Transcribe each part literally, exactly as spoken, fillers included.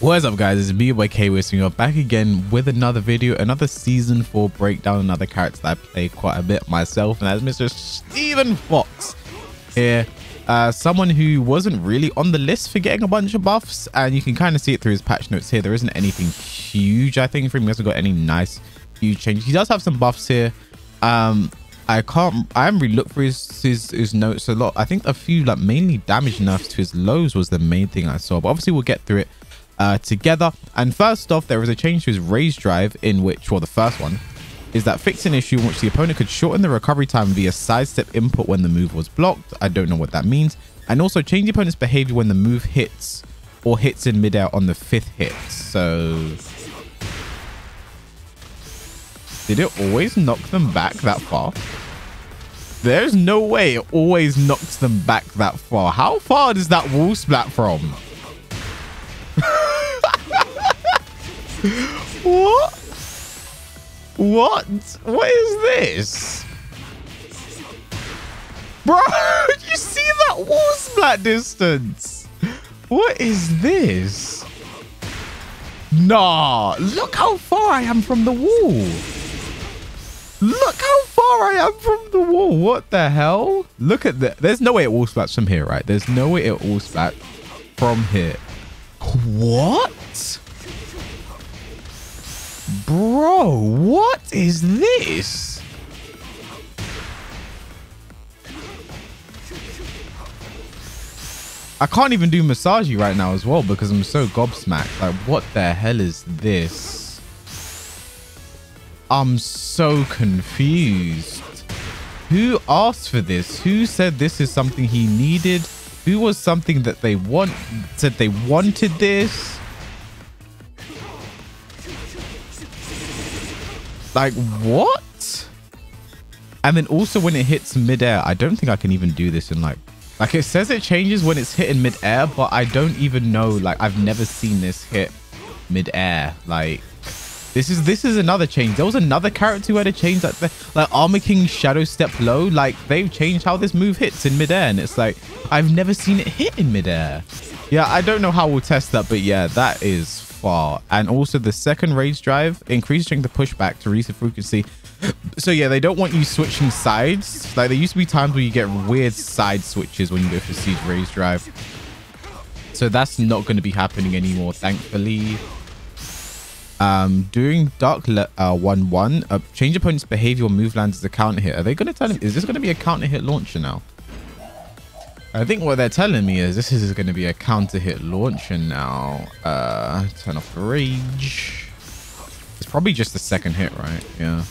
What's up guys, it's me your boy K West, and you're back again with another video, another season four breakdown, another character that I play quite a bit myself, and that's Mister Stephen Fox here. Uh, someone who wasn't really on the list for getting a bunch of buffs, and you can kind of see it through his patch notes here. There isn't anything huge, I think, for him. He hasn't got any nice huge changes. He does have some buffs here. Um, I can't, I haven't really looked for his, his, his notes a lot. I think a few, like mainly damage nerfs to his lows was the main thing I saw, but obviously we'll get through it Uh, together. And first off, there was a change to his raise drive in which, well, the first one is that fixed an issue in which the opponent could shorten the recovery time via sidestep input when the move was blocked. I don't know what that means. And also change the opponent's behavior when the move hits or hits in midair on the fifth hit. So did it always knock them back that far? There's no way it always knocks them back that far. How far does that wall splat from? What? What? What is this? Bro, did you see that wall splat distance? What is this? Nah, look how far I am from the wall. Look how far I am from the wall. What the hell? Look at that. There's no way it wall splats from here, right? There's no way it wall splats from here. What? Bro, what is this? I can't even do Masagi right now as well because I'm so gobsmacked. Like, what the hell is this? I'm so confused. Who asked for this? Who said this is something he needed? Who was something that they want said they wanted this? Like, what? And then also when it hits midair, I don't think I can even do this in like, like it says it changes when it's hit in midair, but I don't even know. Like, I've never seen this hit midair. Like, this is, this is another change. There was another character who had a change like that, like Armor King shadow step low. Like, they've changed how this move hits in midair. And it's like, I've never seen it hit in midair. Yeah, I don't know how we'll test that, but yeah, that is far. And also the second rage drive increasing the pushback to reduce the frequency. So yeah, they don't want you switching sides. Like, there used to be times where you get weird side switches when you go for siege rage drive. So that's not going to be happening anymore, thankfully. Um, during Dark uh, one one, uh, change opponent's behavior or move lands as a counter hit. Are they going to tell him? Is this going to be a counter hit launcher now? I think what they're telling me is this is going to be a counter hit launcher now. Uh, turn off the rage. It's probably just the second hit, right? Yeah.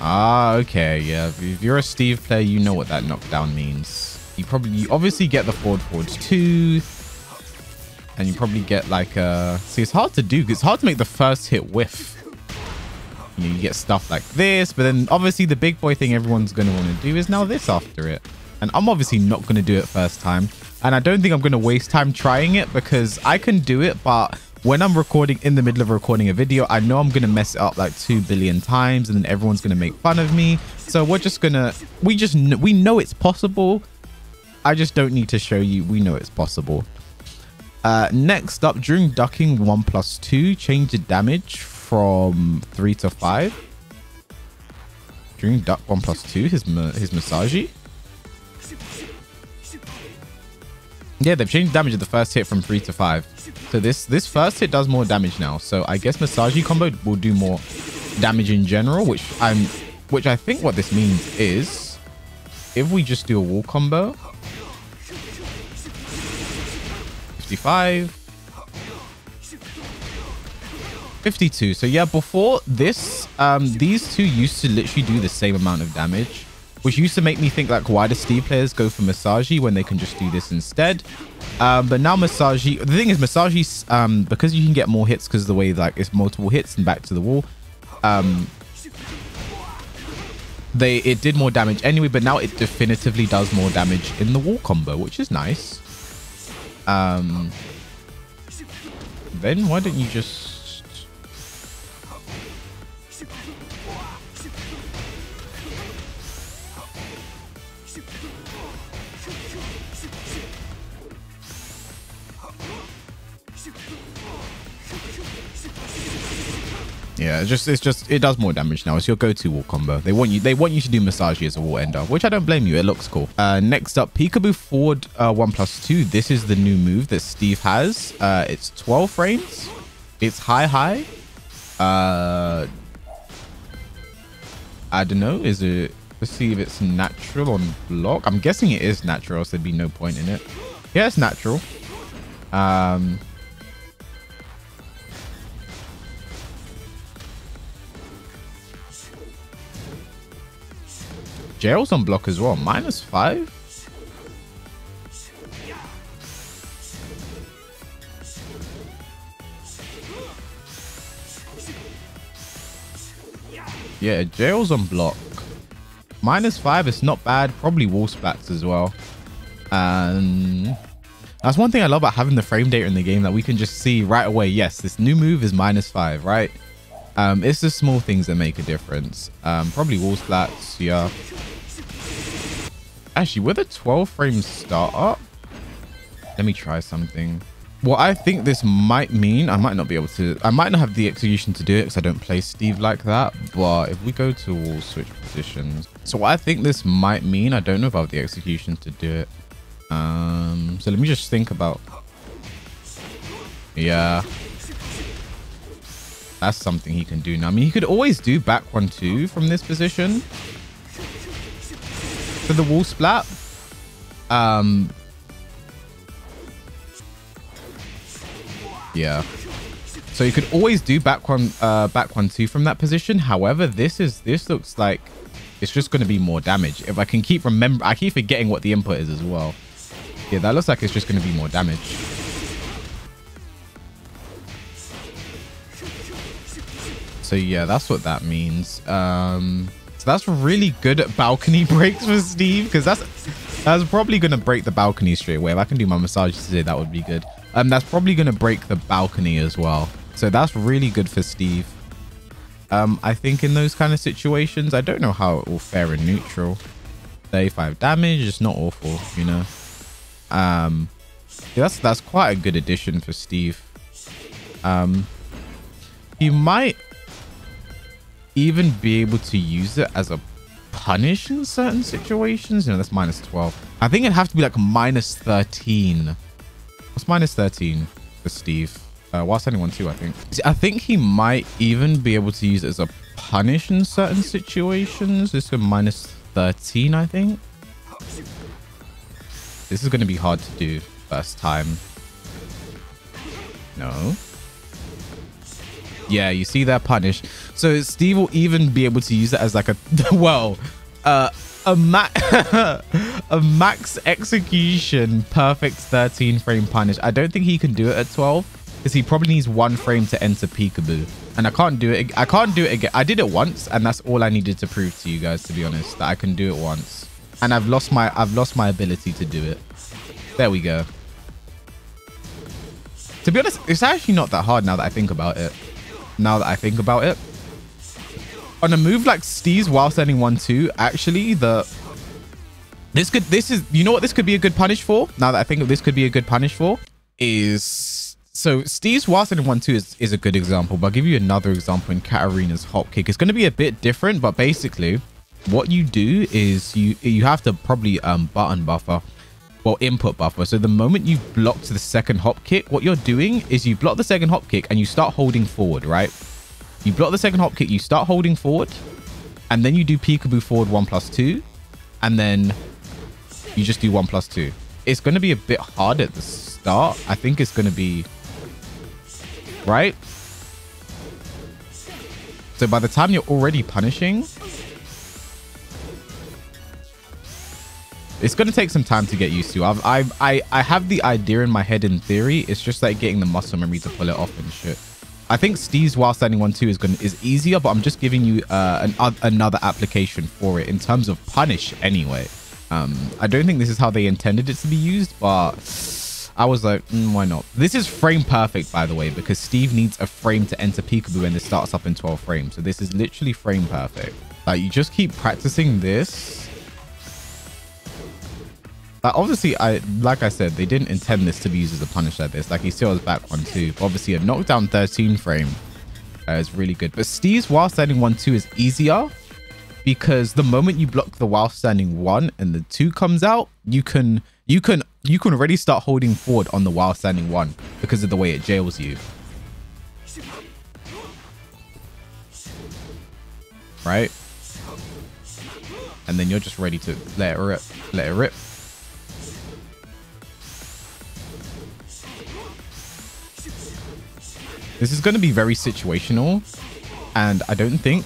Ah, okay. Yeah. If you're a Steve player, you know what that knockdown means. You probably, you obviously get the forward forwards too. And you probably get like a, see, it's hard to do. It's hard to make the first hit whiff. You know, you get stuff like this, but then obviously the big boy thing everyone's going to want to do is now this after it. And I'm obviously not going to do it first time. And I don't think I'm going to waste time trying it because I can do it. But when I'm recording, in the middle of recording a video, I know I'm going to mess it up like two billion times and then everyone's going to make fun of me. So we're just going to, we just, we know it's possible. I just don't need to show you. We know it's possible. Uh, next up, during ducking one plus two, change the damage from three to five. During duck one plus two, his his Masagi. Yeah, they've changed damage of the first hit from three to five. So this, this first hit does more damage now. So I guess Masagi combo will do more damage in general, which I'm, which I think what this means is if we just do a wall combo, fifty-five, fifty-two. So yeah, before this, um these two used to literally do the same amount of damage, which used to make me think, like, why do Steve players go for Masagi when they can just do this instead? Um but now Masagi, the thing is Masagi's, um because you can get more hits because of the way like it's multiple hits and back to the wall, um they it did more damage anyway, but now it definitively does more damage in the wall combo, which is nice. Um, then why don't you just Yeah, it's just it's just it does more damage now. It's your go-to wall combo. They want you they want you to do Masaji as a wall ender, which I don't blame you. It looks cool. Uh, next up, Peekaboo forward uh, one plus two. This is the new move that Steve has. Uh, it's twelve frames. It's high high. Uh, I don't know. Is it? Let's see if it's natural on block. I'm guessing it is natural, else there'd be no point in it. Yeah, it's natural. Um. Jail's on block as well. Minus five. Yeah, Jail's on block. Minus five. It's not bad. Probably wall splats as well. Um, that's one thing I love about having the frame data in the game, that we can just see right away. Yes, this new move is minus five, right? Um, it's the small things that make a difference. Um, probably wall splats. Yeah. Actually, with a twelve frame startup, let me try something. What I think this might mean, I might not be able to, I might not have the execution to do it because I don't play Steve like that. But if we go to wall switch positions, so what I think this might mean, I don't know if I have the execution to do it. Um, so let me just think about, yeah, that's something he can do now. I mean, he could always do back one, two from this position for the wall splat. Um, yeah, so you could always do back one uh back one two from that position. However, this is this looks like it's just going to be more damage if I can keep remember I keep forgetting what the input is as well. Yeah, that looks like it's just going to be more damage. So yeah, that's what that means. Um so that's really good at balcony breaks for Steve, because that's that's probably going to break the balcony straight away. If I can do my massage today, that would be good. Um, that's probably going to break the balcony as well. So that's really good for Steve. Um, I think in those kind of situations, I don't know how it will fare in neutral. thirty-five damage, it's not awful, you know. Um, yeah, that's that's quite a good addition for Steve. Um, he might even be able to use it as a punish in certain situations. You know, that's minus twelve. I think it'd have to be like minus thirteen. What's minus thirteen for Steve? Uh, whilst anyone too, I think. I think he might even be able to use it as a punish in certain situations. This is minus thirteen, I think. This is going to be hard to do first time. No. Yeah, you see that punish. So Steve will even be able to use it as like a, well, uh, a ma a max execution perfect thirteen frame punish. I don't think he can do it at twelve because he probably needs one frame to enter peekaboo, and I can't do it. I can't do it again. I did it once, and that's all I needed to prove to you guys, to be honest, that I can do it once, and I've lost my I've lost my ability to do it. There we go. To be honest, it's actually not that hard now that I think about it. Now that I think about it. On a move like Steve's while sending one two, actually the this could this is you know what this could be a good punish for. Now that I think of this could be a good punish for is so Steve's while sending one two is, is a good example, but I'll give you another example in Katarina's hop kick. It's going to be a bit different, but basically what you do is you you have to probably um button buffer, well input buffer. So the moment you've blocked the second hop kick, what you're doing is you block the second hop kick and you start holding forward, right? You block the second hop kick, you start holding forward, and then you do peekaboo forward one plus two, and then you just do one plus two. It's going to be a bit hard at the start. I think it's going to be right. So by the time you're already punishing, it's going to take some time to get used to. I've, I've, I, I have the idea in my head in theory. It's just like getting the muscle memory to pull it off and shit. I think Steve's while standing one two is going is easier, but I'm just giving you uh, an uh, another application for it in terms of punish anyway. Um, I don't think this is how they intended it to be used, but I was like, mm, why not? This is frame perfect, by the way, because Steve needs a frame to enter peekaboo, and this starts up in twelve frames. So this is literally frame perfect. Like you just keep practicing this. Like obviously, I like I said, they didn't intend this to be used as a punish like this. Like he still has back one two. Obviously, a knockdown thirteen frame uh, is really good. But Steve's while standing one two is easier, because the moment you block the while standing one and the two comes out, you can you can you can already start holding forward on the while standing one because of the way it jails you. Right? And then you're just ready to let it rip, let it rip. This is going to be very situational, and I don't think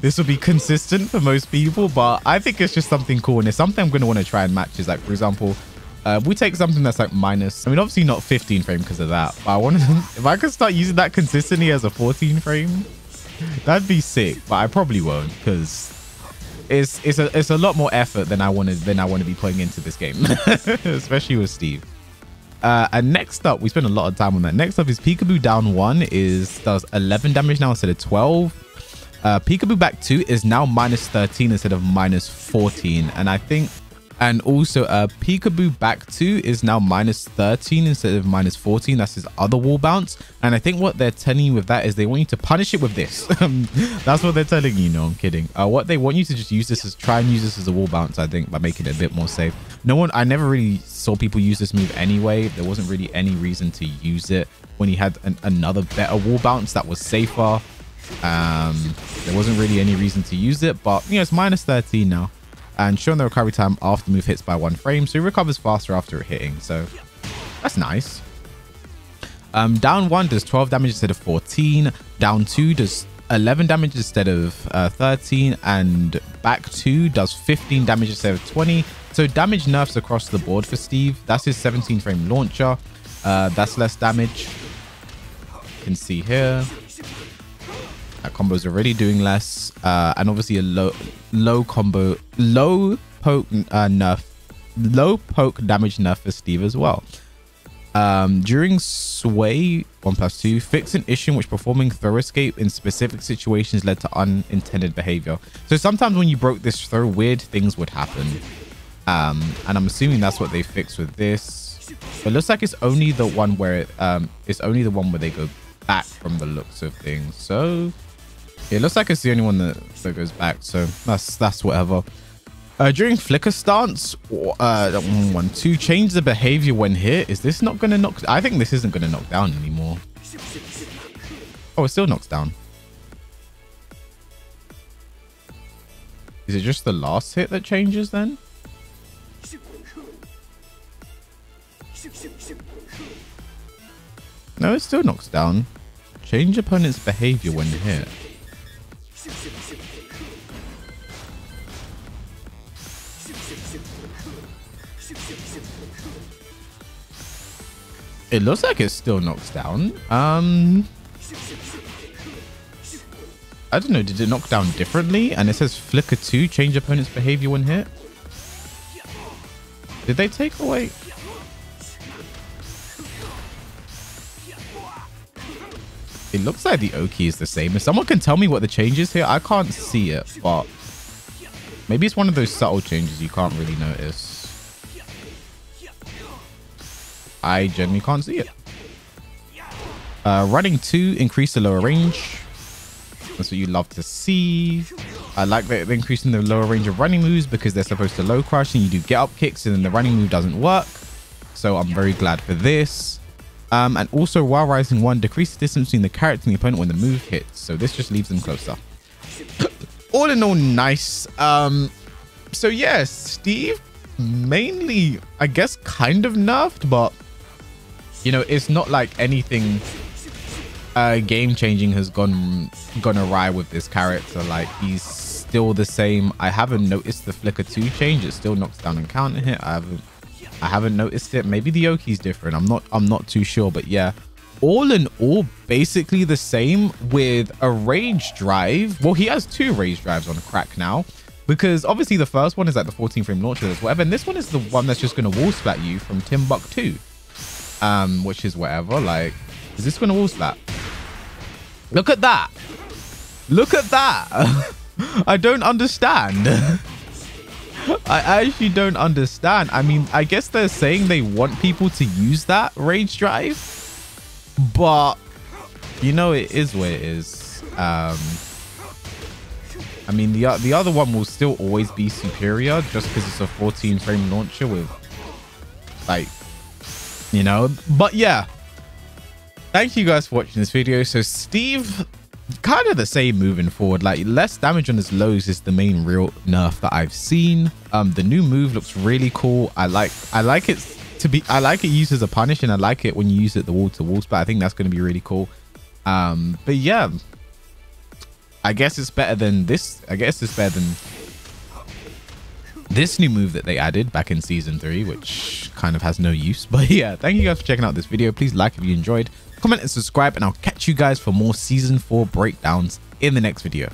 this will be consistent for most people, but I think it's just something cool, and it's something I'm going to want to try and match. Is like, for example, uh, we take something that's like minus, I mean, obviously not fifteen frame because of that, but I want to, if I could start using that consistently as a fourteen frame, that'd be sick, but I probably won't because it's it's a it's a lot more effort than I wanted than I want to be putting into this game, especially with Steve. Uh, and next up, we spent a lot of time on that. Next up is Peekaboo down one is does eleven damage now instead of twelve. Uh, Peekaboo back two is now minus thirteen instead of minus fourteen. And I think, and also uh, Peekaboo back two is now minus thirteen instead of minus fourteen. That's his other wall bounce. And I think what they're telling you with that is they want you to punish it with this. That's what they're telling you. No, I'm kidding. Uh, what they want you to just use this is try and use this as a wall bounce, I think, by making it a bit more safe. No one, I never really saw people use this move anyway. There wasn't really any reason to use it when he had an, another better wall bounce that was safer. Um, there wasn't really any reason to use it, but you know, it's minus thirteen now. And showing the recovery time after move hits by one frame, so he recovers faster after it hitting. So that's nice. Um, down one does twelve damage instead of fourteen. Down two does eleven damage instead of uh, thirteen, and back two does fifteen damage instead of twenty. So damage nerfs across the board for Steve. That's his seventeen frame launcher. Uh, that's less damage. You can see here. That combo's already doing less, uh, and obviously a low, low combo, low poke uh, nerf, low poke damage nerf for Steve as well. Um, during sway one plus two, fix an issue in which performing throw escape in specific situations led to unintended behavior. So sometimes when you broke this throw, weird things would happen, um, and I'm assuming that's what they fixed with this. But it looks like it's only the one where it, um, it's only the one where they go back from the looks of things. So. It looks like it's the only one that, that goes back, so that's that's whatever. Uh, during flicker stance, uh, one, two, change the behavior when hit. Is this not going to knock? I think this isn't going to knock down anymore. Oh, it still knocks down. Is it just the last hit that changes then? No, it still knocks down. Change opponent's behavior when hit. It looks like it still knocks down. Um, I don't know. Did it knock down differently? And it says flicker two, change opponent's behavior when hit. Did they take away? It looks like the O key is the same. If someone can tell me what the change is here, I can't see it, but maybe it's one of those subtle changes you can't really notice. I genuinely can't see it. Uh, running two, increase the lower range. That's what you love to see. I like that they're increasing the lower range of running moves because they're supposed to low crush and you do get up kicks and then the running move doesn't work. So I'm very glad for this. Um, and also while rising one, decrease the distance between the character and the opponent when the move hits. So this just leaves them closer. All in all, nice. Um, so yeah, Steve mainly, I guess, kind of nerfed, but you know, it's not like anything uh, game changing has gone gone awry with this character. Like, he's still the same. I haven't noticed the flicker two change. It still knocks down and counter hit. I haven't. I haven't noticed it. Maybe the Oki's different. I'm not I'm not too sure, but yeah. All in all, basically the same with a rage drive. Well, he has two rage drives on crack now, because obviously the first one is like the fourteen frame launcher is whatever, and this one is the one that's just gonna wall splat you from Timbuktu. Um, which is whatever. Like, is this gonna wall splat? Look at that. Look at that. I don't understand. I actually don't understand. I mean, I guess they're saying they want people to use that rage drive, but You know, it is what it is. Um, I mean, the the other one will still always be superior just because it's a fourteen frame launcher with, like, you know. But yeah, thank you guys for watching this video. So Steve, kind of the same moving forward. Like, less damage on his lows is the main real nerf that I've seen. Um, the new move looks really cool. I like I like it to be I like it used as a punish, and I like it when you use it the wall to walls. But I think that's going to be really cool. Um, but yeah, I guess it's better than this. I guess it's better than this new move that they added back in season three, which kind of has no use. But yeah, thank you guys for checking out this video. Please like if you enjoyed, comment and subscribe, and I'll catch you guys for more season four breakdowns in the next video.